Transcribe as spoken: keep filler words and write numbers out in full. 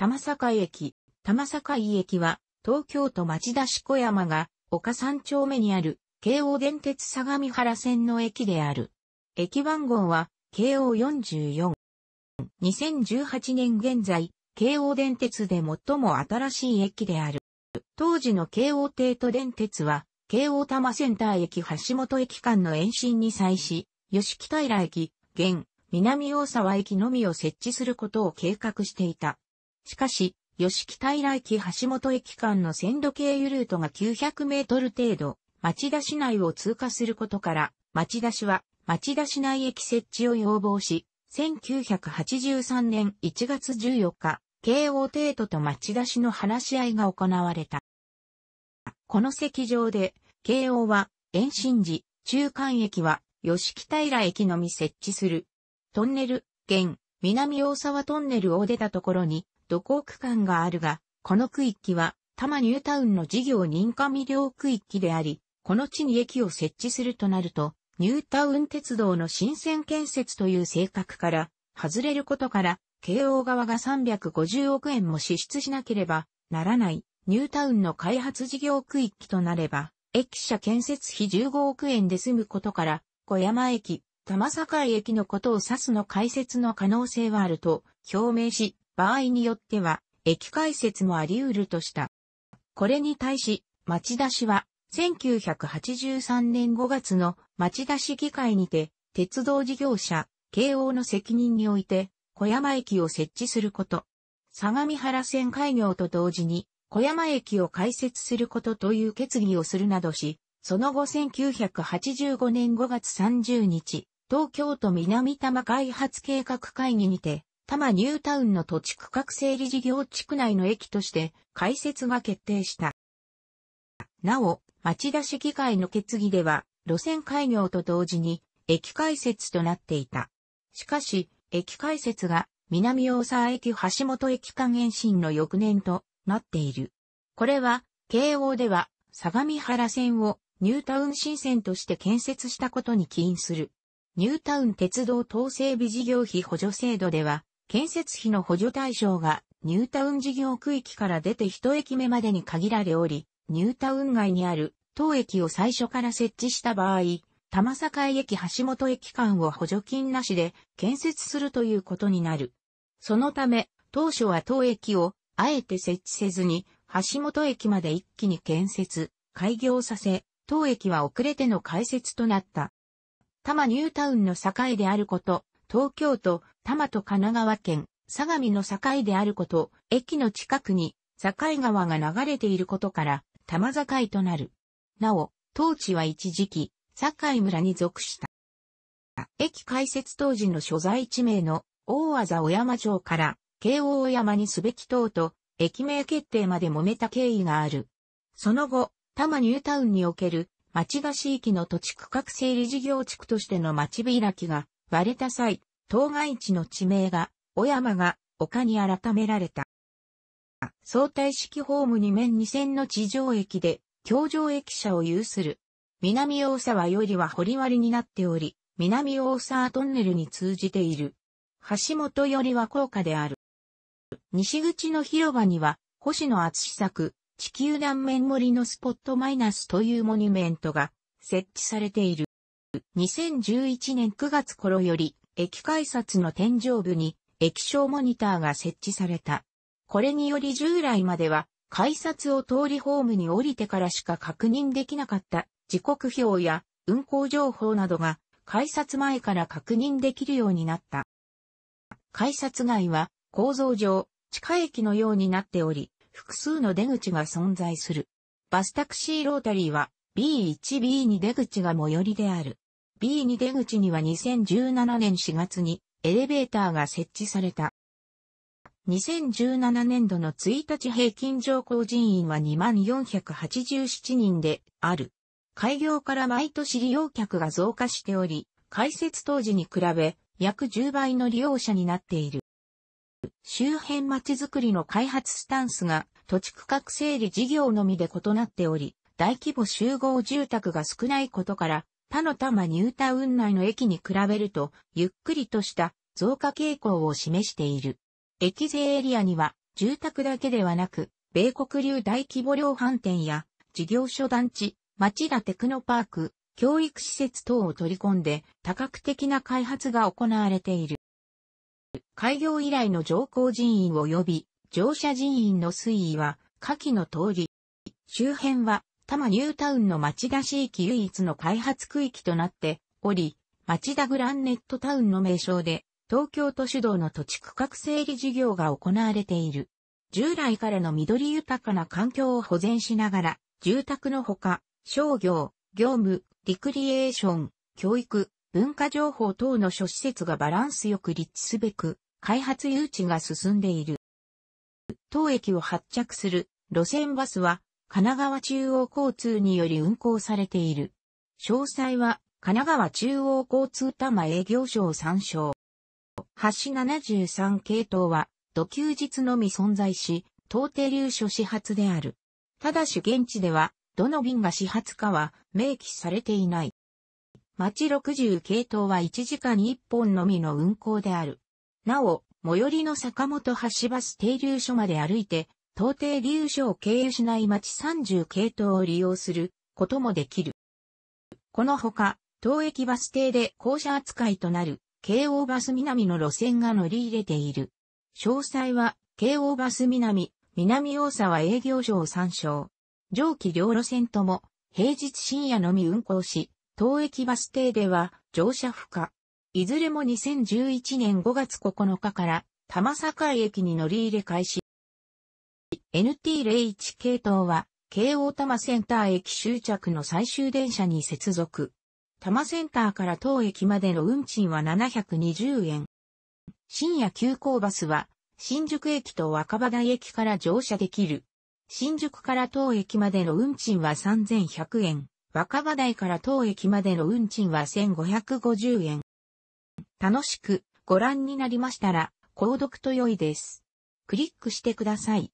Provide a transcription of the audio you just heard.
玉境駅。玉境駅は、東京都町田市小山が、丘三丁目にある、京王電鉄相模原線の駅である。駅番号は、ケーオーよんじゅうよん。にせんじゅうはちねん現在、京王電鉄で最も新しい駅である。当時の京王帝都電鉄は、京王多摩センター駅橋本駅間の延伸に際し、吉木平駅、現、南大沢駅のみを設置することを計画していた。しかし、吉木平駅橋本駅間の線路経由ルートがきゅうひゃくメートル程度、町田市内を通過することから、町田市は町田市内駅設置を要望し、せんきゅうひゃくはちじゅうさんねんいちがつじゅうよっか、京王帝都と町田市の話し合いが行われた。この席上で、京王は延伸時、中間駅は吉木平駅のみ設置する。トンネル、現、南大沢トンネルを出たところに、土工区間があるが、この区域は、多摩ニュータウンの事業認可未了区域であり、この地に駅を設置するとなると、ニュータウン鉄道の新線建設という性格から、外れることから、京王側がさんびゃくごじゅうおくえんも支出しなければならない、ニュータウンの開発事業区域となれば、駅舎建設費じゅうごおくえんで済むことから、小山駅、玉境駅のことを指すの開設の可能性はあると表明し、場合によっては、駅開設もあり得るとした。これに対し、町田市は、せんきゅうひゃくはちじゅうさんねんごがつの町田市議会にて、鉄道事業者、京王の責任において、小山駅を設置すること。相模原線開業と同時に、小山駅を開設することという決議をするなどし、その後せんきゅうひゃくはちじゅうごねんごがつさんじゅうにち、東京都南多摩開発計画会議にて、多摩ニュータウンの土地区画整理事業地区内の駅として開設が決定した。なお、町田市議会の決議では、路線開業と同時に駅開設となっていた。しかし、駅開設が南大沢駅橋本駅間延伸の翌年となっている。これは、京王では相模原線をニュータウン新線として建設したことに起因する。ニュータウン鉄道等整備事業費補助制度では、建設費の補助対象がニュータウン事業区域から出て一駅目までに限られおり、ニュータウン外にある当駅を最初から設置した場合、多摩境駅橋本駅間を補助金なしで建設するということになる。そのため、当初は当駅をあえて設置せずに橋本駅まで一気に建設、開業させ、当駅は遅れての開設となった。多摩ニュータウンの境であること、東京都、多摩と神奈川県、相模の境であること、駅の近くに、境川が流れていることから、多摩境となる。なお、当地は一時期、境村に属した。駅開設当時の所在地名の、大字小山町から、京王小山にすべき等と、駅名決定まで揉めた経緯がある。その後、多摩ニュータウンにおける、町田市域の土地区画整理事業地区としての町開きが、割れた際、当該地の地名が、小山が、丘に改められた。相対式ホームにめんにせんの地上駅で、橋上駅舎を有する。南大沢よりは堀割になっており、南大沢トンネルに通じている。橋本よりは高架である。西口の広場には、星野篤作、地球断面森のスポットマイナスというモニュメントが、設置されている。にせんじゅういちねんくがつ頃より、駅改札の天井部に、液晶モニターが設置された。これにより従来までは、改札を通りホームに降りてからしか確認できなかった、時刻表や運行情報などが、改札前から確認できるようになった。改札外は、構造上、地下駅のようになっており、複数の出口が存在する。バスタクシーロータリーは、ビーいちビーに 出口が最寄りである。ビーに 出口にはにせんじゅうななねんしがつにエレベーターが設置された。にせんじゅうななねんどのいちにち平均乗降人員はにまんよんひゃくはちじゅうななにんである。開業から毎年利用客が増加しており、開設当時に比べ約じゅうばいの利用者になっている。周辺街づくりの開発スタンスが土地区画整理事業のみで異なっており、大規模集合住宅が少ないことから、他の多摩ニュータウン内の駅に比べると、ゆっくりとした増加傾向を示している。駅税エリアには、住宅だけではなく、米国流大規模量販店や、事業所団地、町田テクノパーク、教育施設等を取り込んで、多角的な開発が行われている。開業以来の乗降人員及び乗車人員の推移は下記の通り。周辺は多摩ニュータウンの町田市域唯一の開発区域となっており、町田グランネットタウンの名称で東京都主導の土地区画整理事業が行われている。従来からの緑豊かな環境を保全しながら、住宅のほか、商業、業務、リクリエーション、教育、文化情報等の諸施設がバランスよく立地すべく、開発誘致が進んでいる。当駅を発着する路線バスは神奈川中央交通により運行されている。詳細は神奈川中央交通多摩営業所を参照。橋ななじゅうさん系統は土休日のみ存在し、東帝流所始発である。ただし現地ではどの便が始発かは明記されていない。町ろくじゅう系統はいちじかんにいっぽんのみの運行である。なお、最寄りの坂本橋バス停留所まで歩いて、東停留所を経由しない町さんじゅう系統を利用することもできる。このほか、当駅バス停で降車扱いとなる、京王バス南の路線が乗り入れている。詳細は、京王バス南、南大沢営業所を参照。上記両路線とも、平日深夜のみ運行し、当駅バス停では乗車不可。いずれもにせんじゅういちねんごがつここのかから多摩境駅に乗り入れ開始。エヌティーゼロいち 系統は京王多摩センター駅終着の最終電車に接続。多摩センターから当駅までの運賃はななひゃくにじゅうえん。深夜急行バスは新宿駅と若葉台駅から乗車できる。新宿から当駅までの運賃はさんぜんひゃくえん。若葉台から当駅までの運賃はせんごひゃくごじゅうえん。楽しくご覧になりましたら、購読と良いです。クリックしてください。